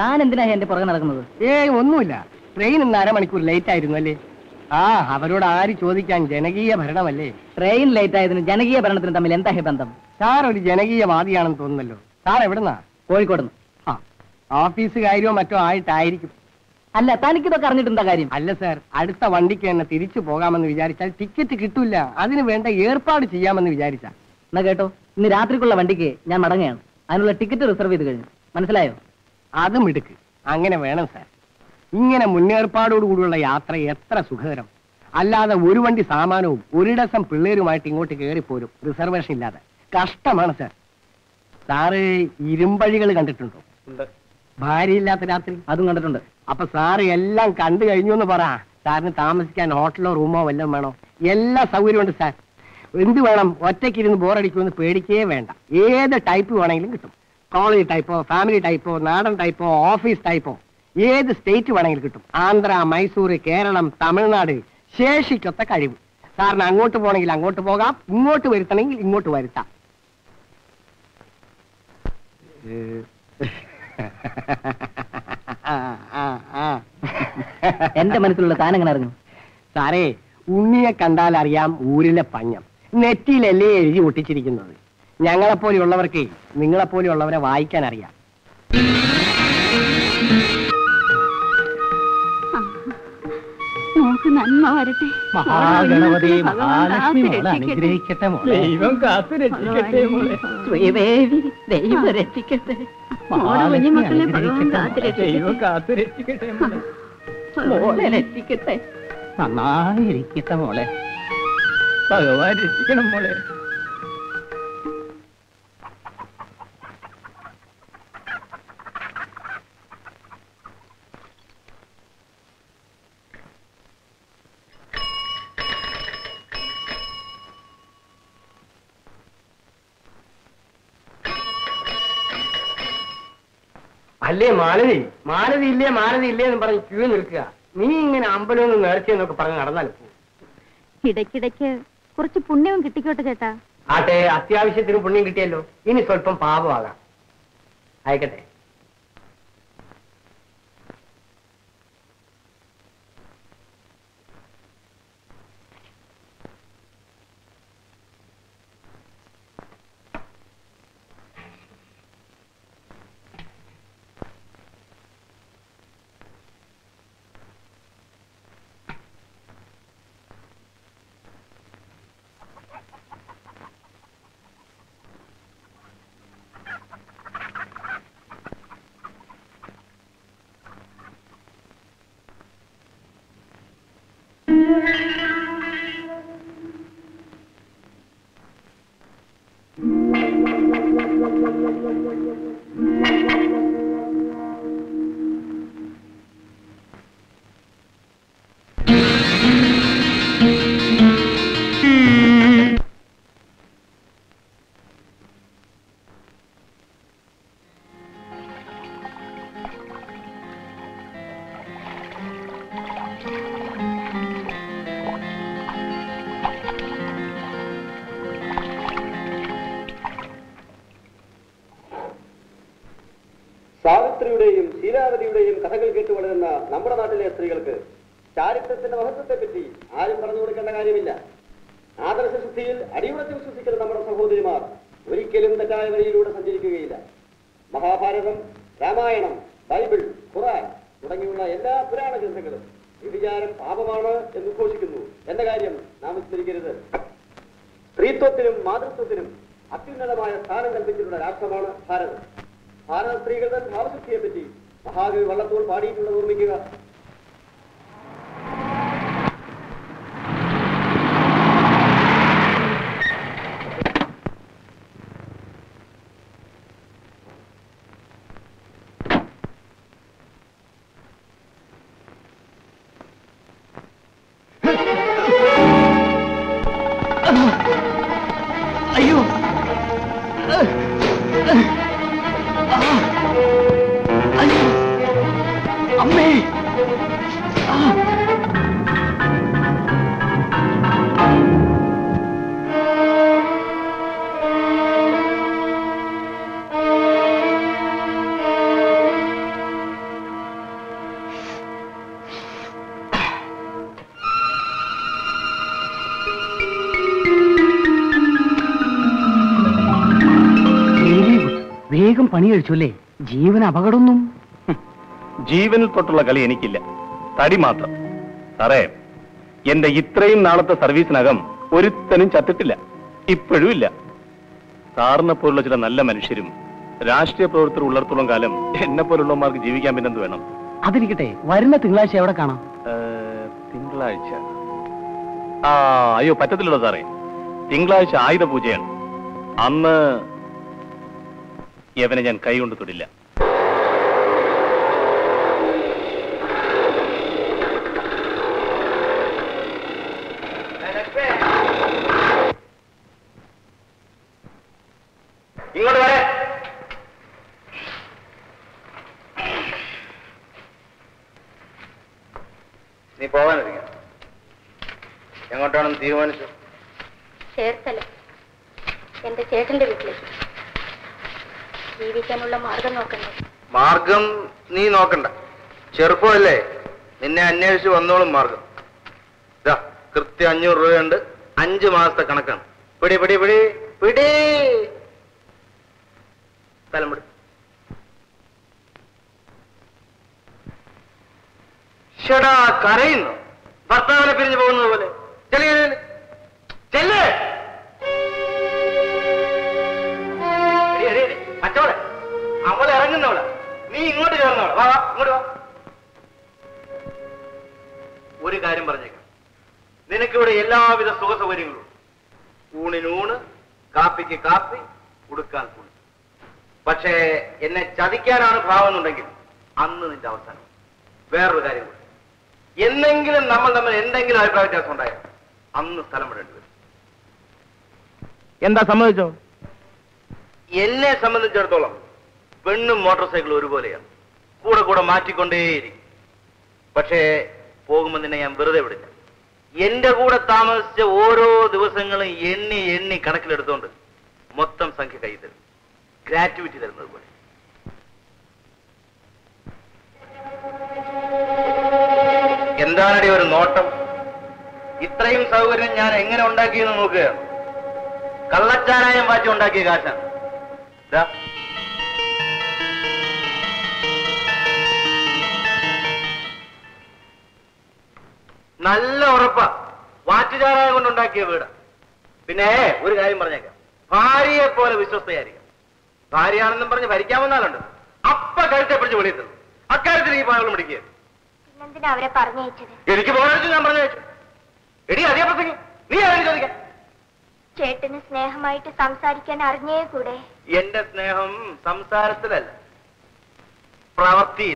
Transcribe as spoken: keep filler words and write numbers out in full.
train आरोप चोदा जनकीय भरणमल train late जनकीय भरण तमिल बंधम सार जनकीयवादी आो साड़ना ऑफीस मतो आयी अल तनिक क्यों अल सर अड़ वंडी विचार टिकट क्या अचाटो इन रात्रि वंडी की या मड़ान अल टिकट रिसर्व मनसो अदक अगे वेण सर इन मेपाड़ोड़ यात्र एत्र सुखकर अल्द और वी सासम पिटेट कैरीपोर रिसर्वेशन कष्ट सर साो भार्य रात्रि अद अब साँ कई ताम हॉटलो रूमो वल वेणो एल सौकर्यु सार एंण बोरड़े पेड़े वे ऐसे टाइप वे कॉलेज टाइपो फैमिली टाइपो नाडन टाइपो ऑफीस टाइपो ऐसे स्टेट वे आंध्र मैसूर केरल तमिഴ്നാട് ശേഷിക്കത്ത കഴിവ് സാറിന് അങ്ങോട്ട് പോണെങ്കിൽ അങ്ങോട്ട് പോകാം ഇങ്ങോട്ട് വരുത്തണമെങ്കിൽ ഇങ്ങോട്ട് വരുത്താം എന്റെ മനസ്സിലുള്ള താനങ്ങനെ അറിഞ്ഞു സാറേ ഉണ്ണിയെ കണ്ടാൽ അറിയാം ഊരിലെ പഞ്ഞം നെറ്റിയിലല്ലേ എഴുതി ഒട്ടിച്ചിരിക്കുന്നത് ഞങ്ങളെ പോലെയുള്ളവർക്ക് നിങ്ങളെ പോലെയുള്ളവരെ വായിക്കാൻ അറിയാം നമുക്ക് നന്മ വരട്ടെ മഹാഗണവതി മഹാലക്ഷ്മി മോളെ അനുഗ്രഹിക്കട്ടെ മോളെ ദൈവം കാത്തു രക്ഷിക്കട്ടെ മോളെ ശ്രീദേവി ദൈവം രക്ഷിക്കട്ടെ മോളെ മക്കളെ ഭഗവാൻ കാത്തു രക്ഷിക്കട്ടെ ദൈവം കാത്തു രക്ഷിക്കട്ടെ മോളെ മോളെ രക്ഷിക്കട്ടെ നന്നായി ഇരിക്കട്ടെ മോളെ ഭഗവാൻ രക്ഷിക്കണം മോളെ अल मालवी मालवी मालवी क्यू नी इन अंबल कुण्यम आटे अत्यावश्यु पुण्यम किटियालो इन स्वल्पम पाप आगा आयिक्कट्टे വേഗം പണി കഴിച്ചല്ലേ ജീവൻ അപകടമൊന്നും ജീവനിൽ തൊട്ടുള്ള കളി എനിക്കില്ല തടി മാത്രം സാറേ എന്റെ ഇത്രയും നാളത്തെ സർവീസിനകം ഒരുത്തനും ചത്തിട്ടില്ല ഇപ്പോഴും ഇല്ല സാറിനെ പോലുള്ള ചില നല്ല മനുഷ്യരും രാഷ്ട്രീയ പ്രവർത്തകർ ഉള്ളിടത്തോളം കാലം എന്നെ പോലുള്ളവർക്ക് ജീവിക്കാൻ പിന്നെന്ത് വേണം അതിരിക്കട്ടെ വരുന്ന തിങ്കളാഴ്ച എവിടെ കാണാം തിങ്കളാഴ്ച ആ അയ്യോ പറ്റത്തില്ല സാറേ തിങ്കളാഴ്ച ആയുധ പൂജയാണ് അന്ന് യവനെ ഞാൻ കൈകൊണ്ട് തൊടില്ല മാർഗം നീ നോക്കണ്ട ചെറുപ്പമല്ലേ നിന്നെ അന്വേഷിച്ച് വന്നോളും മാർഗം ഇതാ കൃത്യം അഞ്ഞൂറ് രൂപയുണ്ട് അഞ്ചു മാസത്തെ കണക്കാണ് പിടി പിടി പിടി പിടി സ്ഥലം പിടി ഷടാ കരയുന്നു ഭർത്താവിനെ പിരിഞ്ഞു പോകുന്നത് പോലെ ചെല്ലേ മറ്റോടെ അവളെ ഇറങ്ങുന്നവളെ നീ ഇങ്ങോട്ട് ചേർന്നവളെ വാ ഇങ്ങോട്ട് വാ ഒരു കാര്യം പറഞ്ഞേക്കാം നിനക്കിവിടെ എല്ലാവിധ സുഖ സൗകര്യങ്ങളും ഊണിനൂണ് കാപ്പിക്ക് കാപ്പി ഉടുക്കാൻ കൂടി പക്ഷേ എന്നെ ചതിക്കാനാണ് ഭാവം എന്നുണ്ടെങ്കിൽ അന്ന് നിന്റെ അവസാനം വേറൊരു കാര്യം കൂടി എന്നെങ്കിലും നമ്മൾ തമ്മിൽ എന്തെങ്കിലും അഭിപ്രായ വ്യത്യാസം ഉണ്ടായോ അന്ന് സ്ഥലം വിടേണ്ടി വരും എന്താ സമ്മതിച്ചോ എന്നെ സംബന്ധിച്ചിടത്തോളം പെണ്ണും മോട്ടോർ സൈക്കിളും ഒരുപോലെയാണ് കൂടെ കൂടെ മാറ്റിക്കൊണ്ടേയിരിക്കും പക്ഷേ പോകുമ്പോൾ നിന്നെ ഞാൻ വെറുതെ വിടില്ല എന്റെ കൂടെ താമസിച്ച ഓരോ ദിവസങ്ങളും എണ്ണി എണ്ണി കണക്കിലെടുത്തോണ്ട് മൊത്തം സംഖ്യ കൈ തരും ഗ്രാറ്റുവിറ്റി തരുന്നത് പോലെ എന്താണടി ഒരു നോട്ടം ഇത്രയും സൗകര്യം ഞാൻ എങ്ങനെ ഉണ്ടാക്കിയെന്ന് നോക്കുകയാണ് കള്ളച്ചാരായം വാറ്റി ഉണ്ടാക്കിയ കാശാണ് നല്ല ഉറപ്പാ വാറ്റുചാരായം കൊണ്ടുണ്ടാക്കിയ വീട് പിന്നെ ഒരു കാര്യം പറഞ്ഞേക്കാം ഭാര്യയെ പോലെ വിശ്വസ്തയായിരിക്കാം ഭാര്യയാണെന്നും പറഞ്ഞ് ഭരിക്കാമെന്നാലുണ്ട് അപ്പ കഴുത്തെ പിടിച്ച് വെളിയെത്തുന്നു അക്കാര്യത്തിൽ ഈ പാവകൾ പിടിക്കുക എനിക്ക് പോകാൻ ഞാൻ പറഞ്ഞു വെച്ചു എടി അതേ പ്രസംഗം നീ ആരും ചോദിക്കാം ചേട്ടന് സ്നേഹമായിട്ട് സംസാരിക്കാൻ അറിഞ്ഞേ കൂടെ എന്റെ സ്നേഹം സംസാരത്തിലല്ല പ്രവൃത്തി